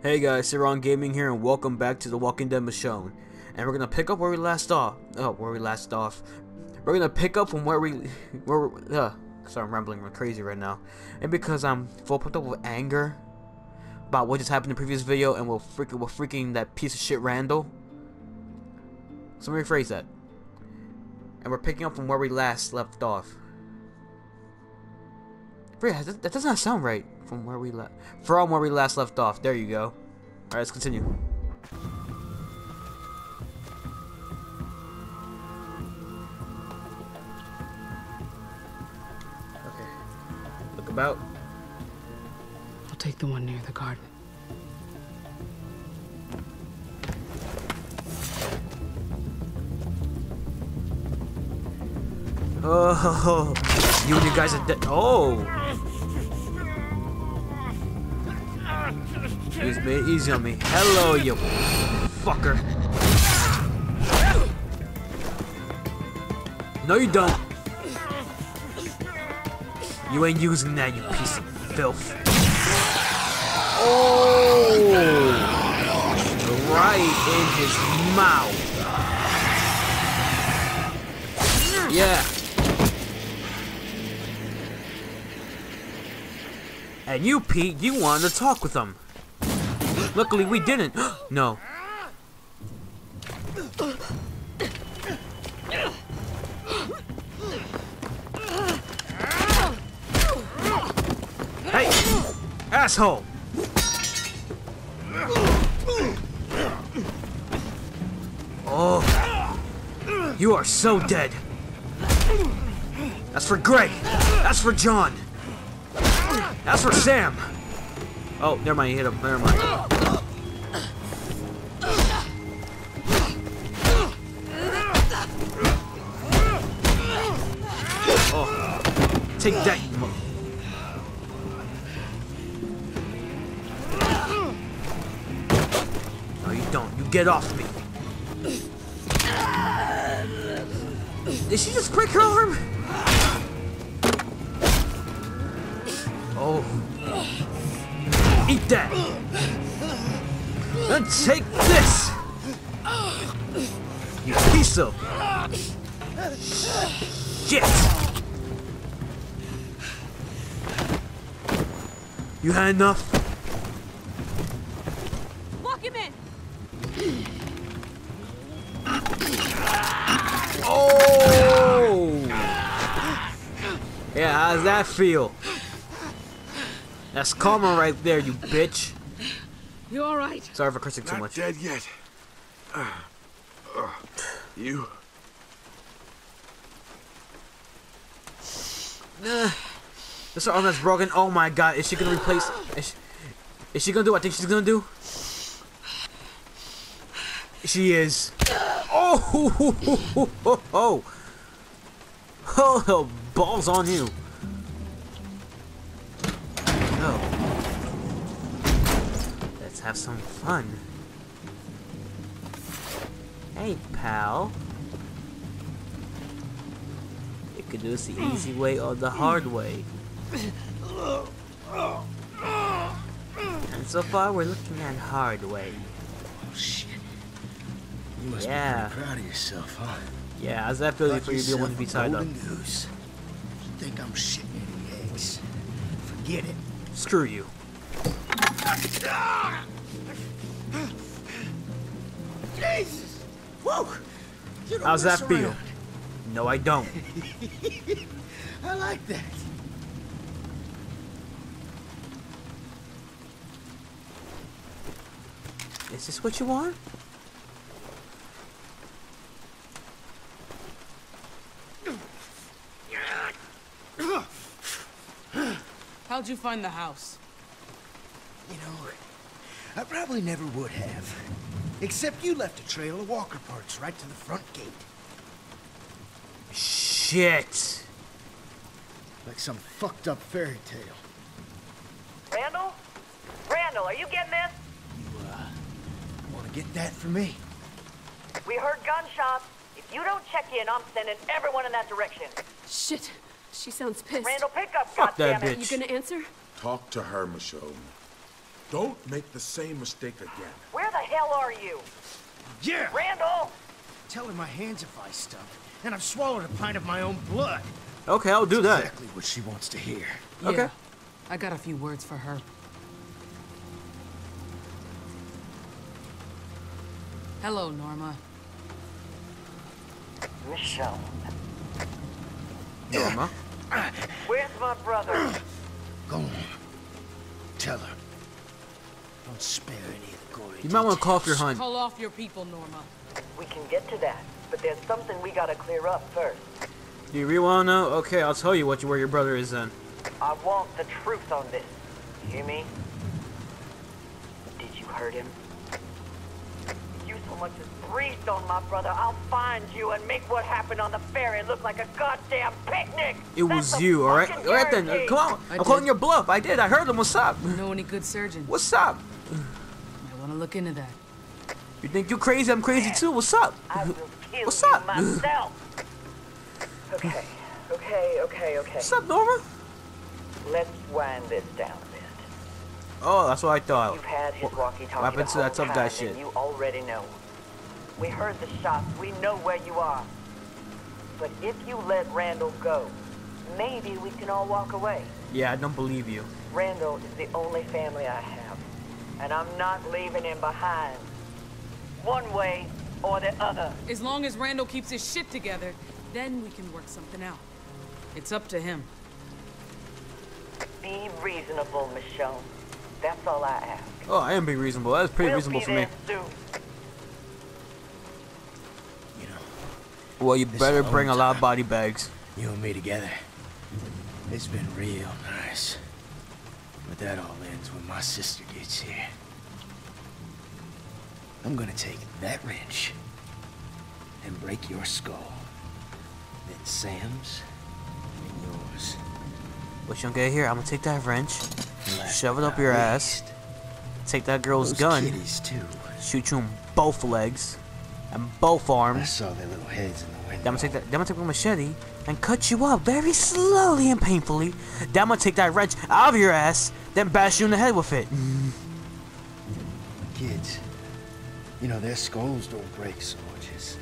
Hey guys, SeiranGaming here, and welcome back to The Walking Dead: Michonne. And we're gonna pick up where we last off. We're gonna pick up from sorry, I'm rambling crazy right now. And because I'm full pumped up with anger about what just happened in the previous video, and we're freaking that piece of shit Randall. So let me rephrase that. And we're picking up from where we last left off. That does not sound right. From where we last left off. There you go. Alright, let's continue. Okay. Look about. I'll take the one near the garden. Oh, you and your guys are dead. Oh! He's made easy on me. Hello, you fucker. No, you don't. You ain't using that, you piece of filth. Oh, right in his mouth. Yeah. And you, Pete, you wanted to talk with him. Luckily, we didn't. No. Hey, asshole. Oh, you are so dead. That's for Greg. That's for John. That's for Sam. Oh, never mind. You hit him. Never mind. Take that, you mother. No, you don't. You get off me. Did she just break her arm? Oh. Eat that. And take this. You piece of shit. You had enough? Lock him in. Oh! Yeah, how's that feel? That's karma right there, you bitch. You all right? Sorry for cursing too much. Not dead yet. You. This arm that's broken. Oh my god, is she gonna replace? Is she gonna do what I think she's gonna do? She is. Oh, ho, ho, ho, ho, ho. Oh, balls on you. No. Let's have some fun. Hey, pal. You could do this the easy way or the hard way. And so far, we're looking at hard way. Oh shit! You must be pretty proud of yourself, huh? Yeah, how's that feeling for you to want to be tied up? News. You think I'm shitting in the eggs? Forget it. Screw you. Jesus! Whoa! You don't how's that feel? Around. No, I don't. I like that. Is this what you want? How'd you find the house? You know, I probably never would have. Except you left a trail of walker parts right to the front gate. Shit! Like some fucked up fairy tale. Randall? Randall, are you getting this? Get that for me. We heard gunshots. If you don't check in, I'm sending everyone in that direction. Shit. She sounds pissed. Randall, pick up, goddammit. Fuck that bitch. You gonna answer? Talk to her, Michonne. Don't make the same mistake again. Where the hell are you? Yeah! Randall! Telling my hands if I stuck, and I've swallowed a pint of my own blood. Okay, I'll do that. Exactly what she wants to hear. Yeah, okay. I got a few words for her. Hello, Norma. Michonne. Norma? Where's my brother? Go on. Tell her. Don't spare any of the gory details. You might want to call off your hunt. Call off your people, Norma. We can get to that, but there's something we gotta clear up first. Do you really want to know? Okay, I'll tell you where your brother is then. I want the truth on this. You hear me? Did you hurt him? If you so much as breathed on my brother, I'll find you and make what happened on the ferry look like a goddamn picnic. It was you, alright? Alright then, come on. I'm calling your bluff. I did. I heard him. What's up? You know any good surgeons? What's up? I want to look into that. You think you're crazy? I'm crazy too. What's up? I will kill what's up? Myself. Okay. What's up, Norma? Let's wind this down a bit. Oh, that's what I thought. You've had his walkie-talkie happened to that tough guy shit. You already know. We heard the shots. We know where you are. But if you let Randall go, maybe we can all walk away. Yeah, I don't believe you. Randall is the only family I have, and I'm not leaving him behind. One way or the other. As long as Randall keeps his shit together, then we can work something out. It's up to him. Be reasonable, Michonne. That's all I ask. Oh, I am being reasonable. That was pretty reasonable for me. Soon. You know. Well, you better bring a lot of body bags. You and me together. It's been real nice. But that all ends when my sister gets here. I'm gonna take that wrench and break your skull. Then Sam's and yours. What you gonna get here? I'm gonna take that wrench, shove it up your ass, take that girl's gun, shoot you in both legs and both arms. I saw their little heads in the window. Then I'm gonna take my machete and cut you up very slowly and painfully. Then I'm gonna take that wrench out of your ass, then bash you in the head with it. Kids. You know, their skulls don't break so much as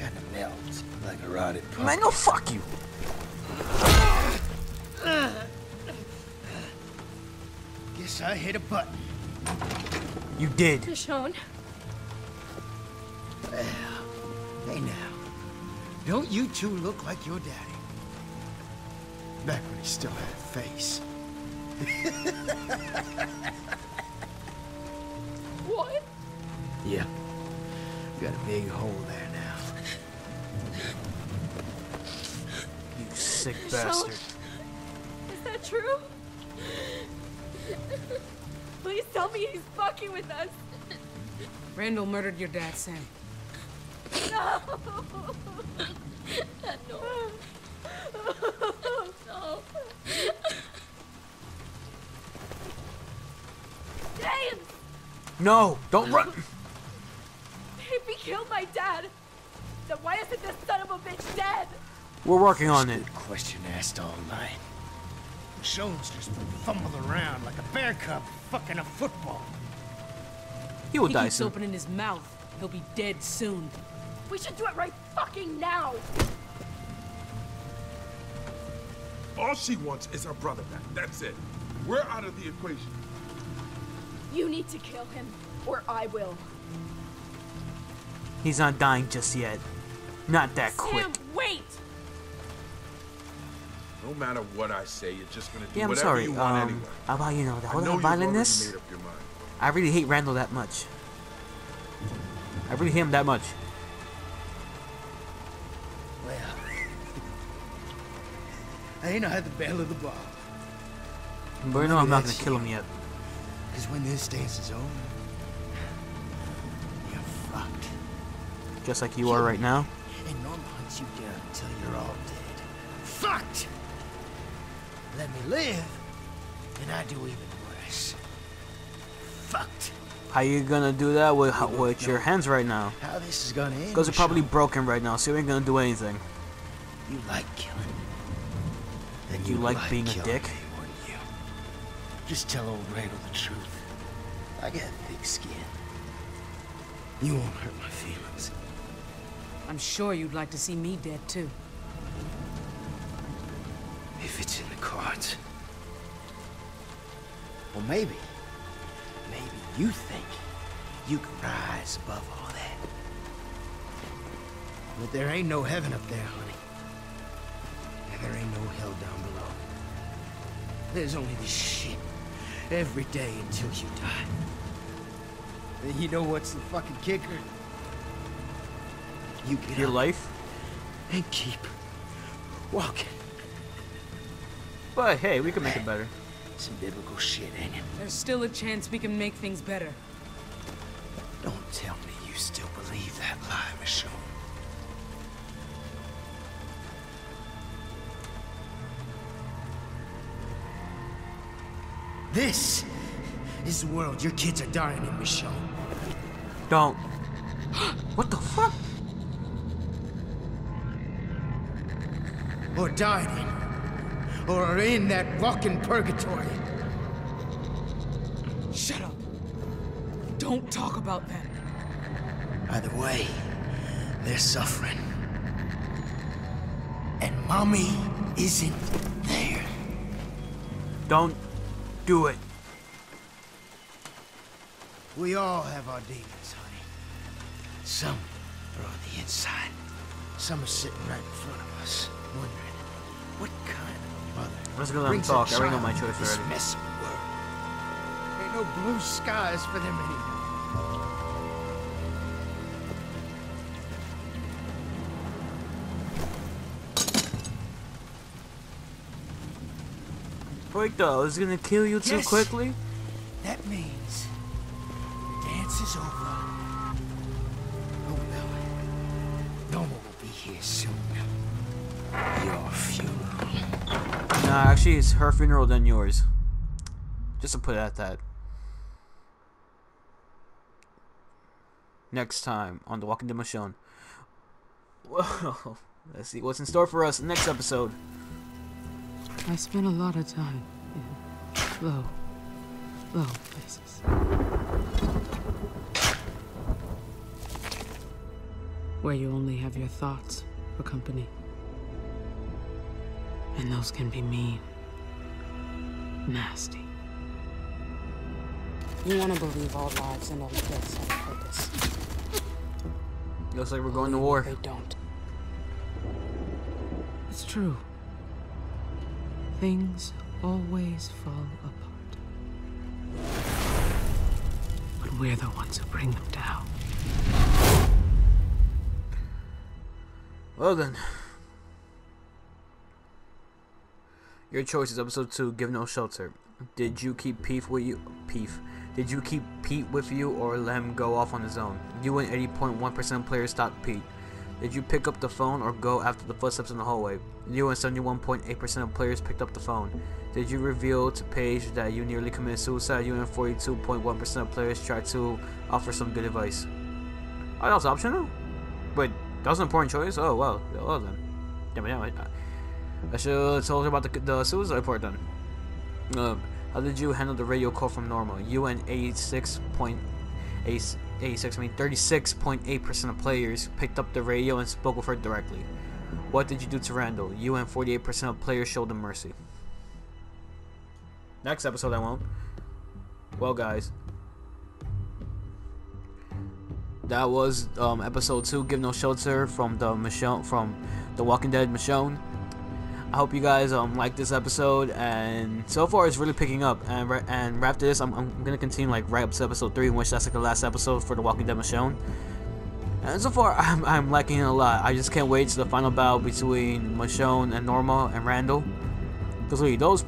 kind of melt like a rotted pumpkin. Man, no, fuck you. Guess I hit a button. You did. Michonne. Well, hey now. Don't you two look like your daddy? Back when he still had a face. What? Yeah, got a big hole there now. You sick bastard. Is that true? Please tell me he's fucking with us. Randall murdered your dad, Sam. No! No. No. Damn! No, don't run! Killed my dad. Then why isn't this son of a bitch dead? We're working on it. Question asked all night. Michonne's just fumbled around like a bear cub fucking a football. He will die soon. He keeps opening his mouth. He'll be dead soon. We should do it right fucking now. All she wants is her brother back. That's it. We're out of the equation. You need to kill him, or I will. He's not dying just yet. Not that quick. Sam, wait! No matter what I say, you're just gonna do whatever you want anyway. How about you know that? Hold on, violentness. I really hate Randall that much. I really hate him that much. Well, I ain't had the bell of the bar. But you know I'm not gonna kill him yet. Because when this dance is over, you're fucked. Just like you are right now. And Norma hunts you down until you're all dead. Fucked! Let me live, and I do even worse. Fucked. How you gonna do that with your hands right now? How this is gonna end? Because they're probably broken right now, so you ain't gonna do anything. You like killing. Then you like being a dick. Me, you? Just tell old Randall the truth. I got thick skin. You won't hurt my feelings. I'm sure you'd like to see me dead, too. If it's in the cards. Well, maybe you think you can rise above all that. But there ain't no heaven up there, honey. And there ain't no hell down below. There's only this shit every day until you die. And you know what's the fucking kicker? You get your life and keep walking. But hey, we can make it better. Some biblical shit, ain't it? There's still a chance we can make things better. Don't tell me you still believe that lie, Michonne. This is the world your kids are dying in, Michonne. Don't. What the fuck? Or died in. Or are in that walking purgatory. Shut up. Don't talk about that. Either way, they're suffering. And mommy isn't there. Don't. Do it. We all have our demons, honey. Some are on the inside. Some are sitting right in front of us, wondering what kind of mother. I'm just gonna let them talk. I already know my choice already. This messy world. There ain't no blue skies for them anymore. Wait though, is it gonna kill you too quickly? That means the dance is over. Oh no. Norma will be here soon. Your funeral. Nah, actually it's her funeral than yours. Just to put it at that. Next time on The Walking Dead: Michonne. Whoa. Let's see what's in store for us next episode. I spent a lot of time in low places. Where you only have your thoughts for company. And those can be mean. Nasty. You want to believe all lives and all deaths have a purpose. Looks like we're going to war. They don't. It's true. Things always fall apart. But we're the ones who bring them down. Well then. Your choice is episode 2, Give No Shelter. Did you keep Pete with you? Did you keep Pete with you or let him go off on his own? You and 80.1% players stopped Pete. Did you pick up the phone or go after the footsteps in the hallway? You and 71.8% of players picked up the phone. Did you reveal to Paige that you nearly committed suicide? You and 42.1% of players tried to offer some good advice. Oh, that was optional? Wait, that was an important choice? Oh, wow. Well then. Damn it. I should have told her about the suicide part then. How did you handle the radio call from Norma? You and 36.8% of players picked up the radio and spoke with her directly. What did you do to Randall? You and 48% of players showed him mercy. Next episode I won't. Well guys, that was episode 2, Give No Shelter, from The Walking Dead: Michonne. I hope you guys like this episode, and so far it's really picking up. And after this, I'm gonna continue like right up to episode 3, which that's like the last episode for The Walking Dead: Michonne. And so far, I'm liking it a lot. I just can't wait to the final battle between Michonne and Norma and Randall. Cause wait, those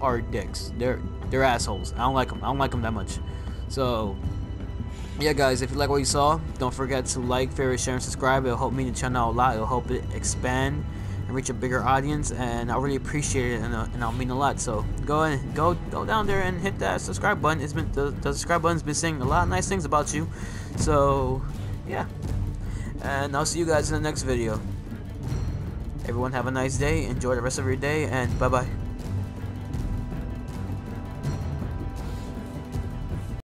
are dicks. They're assholes. I don't like them. I don't like them that much. So yeah, guys, if you like what you saw, don't forget to like, favorite, share, and subscribe. It'll help me and the channel a lot. It'll help it expand and reach a bigger audience, and I really appreciate it, and I'll mean a lot. So go down there and hit that subscribe button. It's been the subscribe button's been saying a lot of nice things about you. So yeah, and I'll see you guys in the next video. Everyone have a nice day. Enjoy the rest of your day, and bye bye.